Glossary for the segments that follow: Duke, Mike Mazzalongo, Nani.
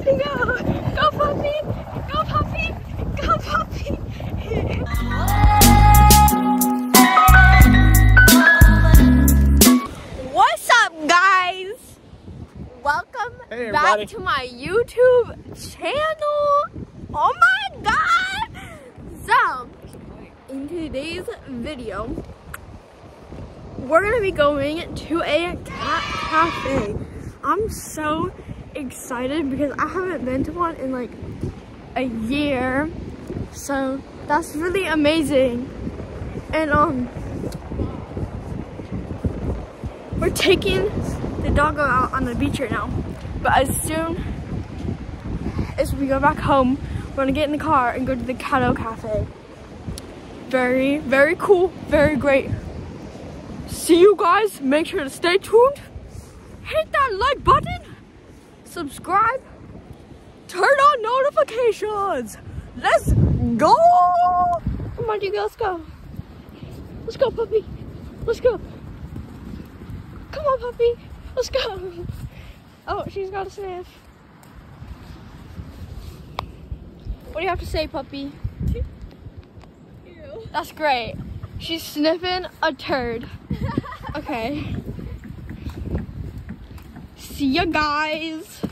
puppy, go! Go puppy! Go puppy! Go puppy! What's up, guys? Welcome back to my YouTube channel. Oh my god! So, in today's video, we're gonna be going to a cat cafe. I'm so excited because I haven't been to one in like a year, so that's really amazing. And we're taking the doggo out on the beach right now, but as soon as we go back home, we're gonna get in the car and go to the Cato Cafe. Very cool, very great. See you guys, make sure to stay tuned, hit that like button, subscribe, turn on notifications. Let's go! Come on, Duke, let's go. Let's go, puppy. Let's go. Come on, puppy. Let's go. Oh, she's got a sniff. What do you have to say, puppy? Ew. That's great. She's sniffing a turd. Okay. See ya, guys.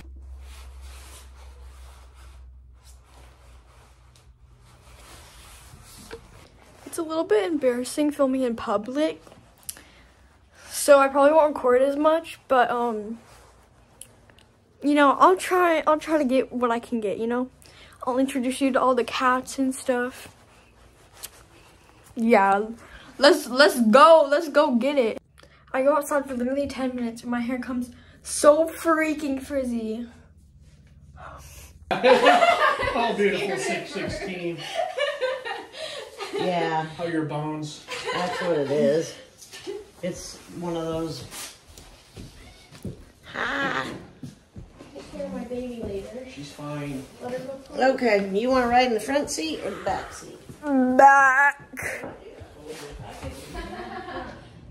It's a little bit embarrassing filming in public, so I probably won't record as much, but you know, I'll try to get what I can get, you know. I'll introduce you to all the cats and stuff. Yeah. Let's go get it. I go outside for literally 10 minutes and my hair comes so freaking frizzy. Oh, beautiful 616. Yeah. How your bones. That's what it is. It's one of those. Ha. Take care of my baby later. She's fine. Let her go. Okay. You want to ride in the front seat or the back seat? Back.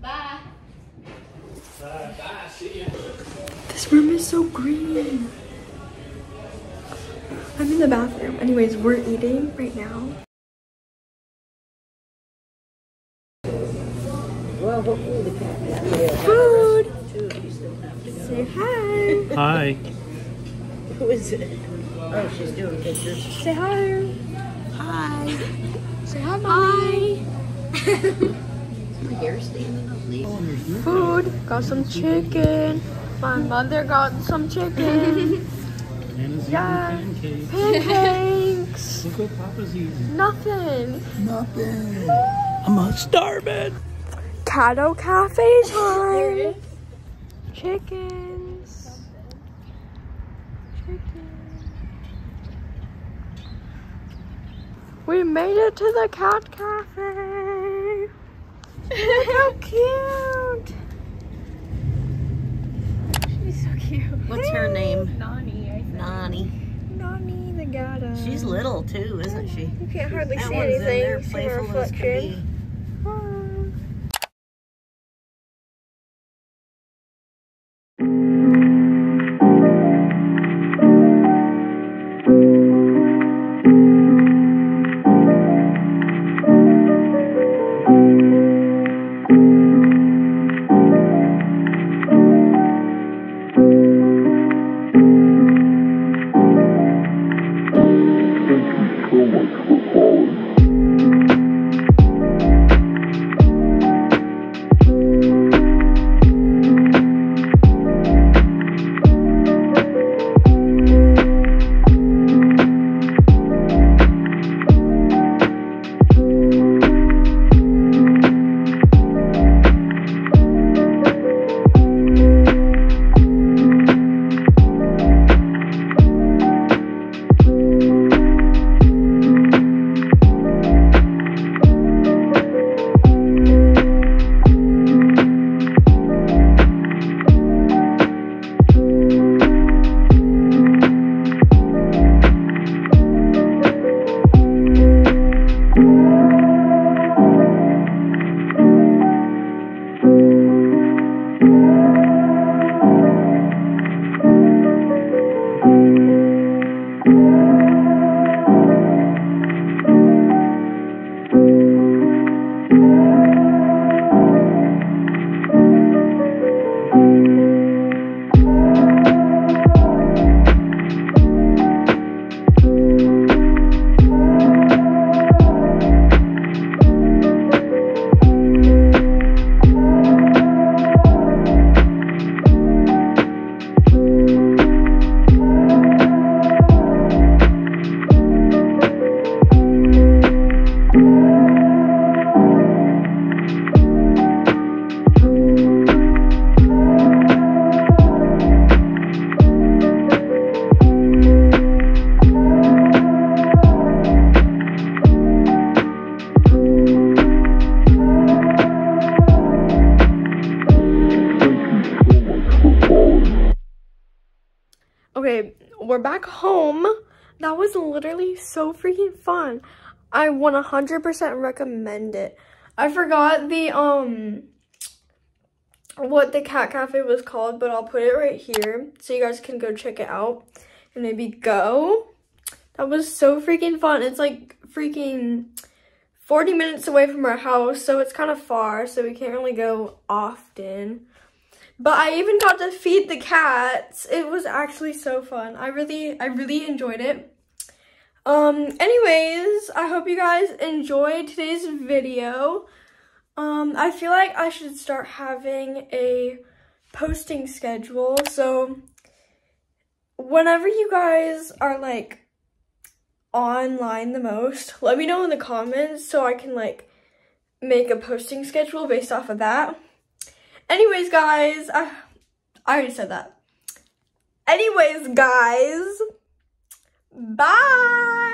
Bye. Bye. See ya. This room is so green. I'm in the bathroom. Anyways, we're eating right now. Well, hopefully the cat got food. Say hi. Hi. Who is it? Oh, she's doing pictures. Say hi. Hi. Say hi, Mommy. Hi. My hair's standing up late. Food. Got some chicken. My mother got some chicken. Yeah. Pancakes. Look what Papa's eating. Nothing. I'm starving. Cato Cafe time. Chickens. Chicken. We made it to the Cat Cafe. Look how cute! She's so cute. What's her name? Nani, I think. Nani the gata. She's little too, isn't she? You can't hardly see anything. That one's in there, playful as can be. Thank you so much for calling. Okay, we're back home. That was literally so freaking fun. I 100% recommend it. I forgot the what the cat cafe was called, but I'll put it right here so you guys can go check it out and maybe go. That was so freaking fun. It's like freaking 40 minutes away from our house, so it's kind of far, so we can't really go often. But I even got to feed the cats. It was actually so fun. I really enjoyed it. Anyways, I hope you guys enjoyed today's video. I feel like I should start having a posting schedule. So whenever you guys are like online the most, let me know in the comments so I can like make a posting schedule based off of that. Anyways, guys, I already said that. Anyways, guys, bye!